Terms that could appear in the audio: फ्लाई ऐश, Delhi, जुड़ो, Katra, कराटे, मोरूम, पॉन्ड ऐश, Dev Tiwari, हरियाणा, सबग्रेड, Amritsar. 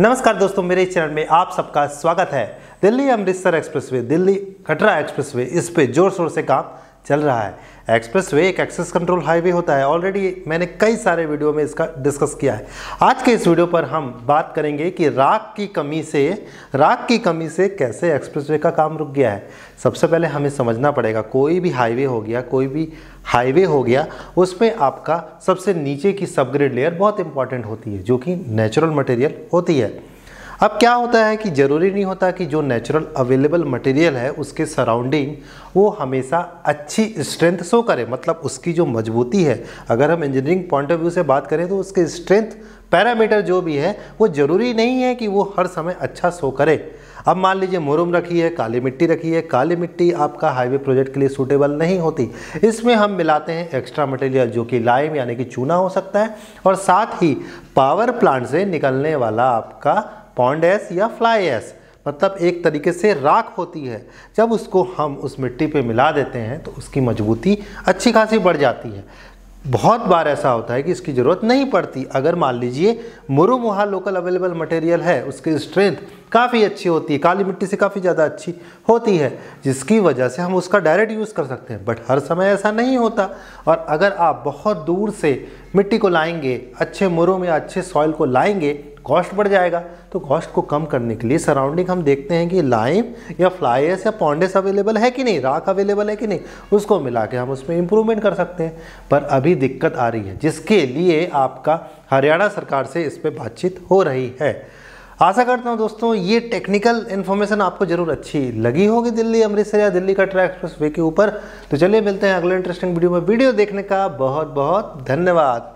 नमस्कार दोस्तों, मेरे इस चैनल में आप सबका स्वागत है। दिल्ली अमृतसर एक्सप्रेसवे, दिल्ली कटरा एक्सप्रेसवे, इस पे जोर शोर से काम चल रहा है। एक्सप्रेसवे एक एक्सेस कंट्रोल हाईवे होता है। ऑलरेडी मैंने कई सारे वीडियो में इसका डिस्कस किया है। आज के इस वीडियो पर हम बात करेंगे कि राख की कमी से कैसे एक्सप्रेसवे का काम रुक गया है। सबसे पहले हमें समझना पड़ेगा कोई भी हाईवे हो गया उसमें आपका सबसे नीचे की सबग्रेड लेयर बहुत इंपॉर्टेंट होती है, जो कि नेचुरल मटेरियल होती है। अब क्या होता है कि ज़रूरी नहीं होता कि जो नेचुरल अवेलेबल मटेरियल है उसके सराउंडिंग वो हमेशा अच्छी स्ट्रेंथ शो करे, मतलब उसकी जो मजबूती है, अगर हम इंजीनियरिंग पॉइंट ऑफ व्यू से बात करें तो उसके स्ट्रेंथ पैरामीटर जो भी है वो ज़रूरी नहीं है कि वो हर समय अच्छा शो करे। अब मान लीजिए मोरूम रखी है, काली मिट्टी आपका हाईवे प्रोजेक्ट के लिए सूटेबल नहीं होती। इसमें हम मिलाते हैं एक्स्ट्रा मटेरियल, जो कि लाइम यानी कि चूना हो सकता है, और साथ ही पावर प्लांट से निकलने वाला आपका पॉन्ड ऐश या फ्लाई ऐश, मतलब एक तरीके से राख होती है। जब उसको हम उस मिट्टी पे मिला देते हैं तो उसकी मजबूती अच्छी खासी बढ़ जाती है। बहुत बार ऐसा होता है कि इसकी ज़रूरत नहीं पड़ती। अगर मान लीजिए मुरुम वहाँ लोकल अवेलेबल मटेरियल है, उसकी स्ट्रेंथ काफ़ी अच्छी होती है, काली मिट्टी से काफ़ी ज़्यादा अच्छी होती है, जिसकी वजह से हम उसका डायरेक्ट यूज़ कर सकते हैं। बट हर समय ऐसा नहीं होता। और अगर आप बहुत दूर से मिट्टी को लाएंगे, अच्छे मुरुम या अच्छे सॉइल को लाएंगे, कॉस्ट बढ़ जाएगा। तो कॉस्ट को कम करने के लिए सराउंडिंग हम देखते हैं कि लाइम या फ्लाई ऐश या पॉन्ड ऐश अवेलेबल है कि नहीं, राख अवेलेबल है कि नहीं, उसको मिला के हम उसमें इम्प्रूवमेंट कर सकते हैं। पर अभी दिक्कत आ रही है, जिसके लिए आपका हरियाणा सरकार से इस पर बातचीत हो रही है। आशा करता हूँ दोस्तों ये टेक्निकल इन्फॉर्मेशन आपको जरूर अच्छी लगी होगी दिल्ली अमृतसर या दिल्ली कटरा एक्सप्रेसवे के ऊपर। तो चलिए मिलते हैं अगले इंटरेस्टिंग वीडियो में। वीडियो देखने का बहुत बहुत धन्यवाद।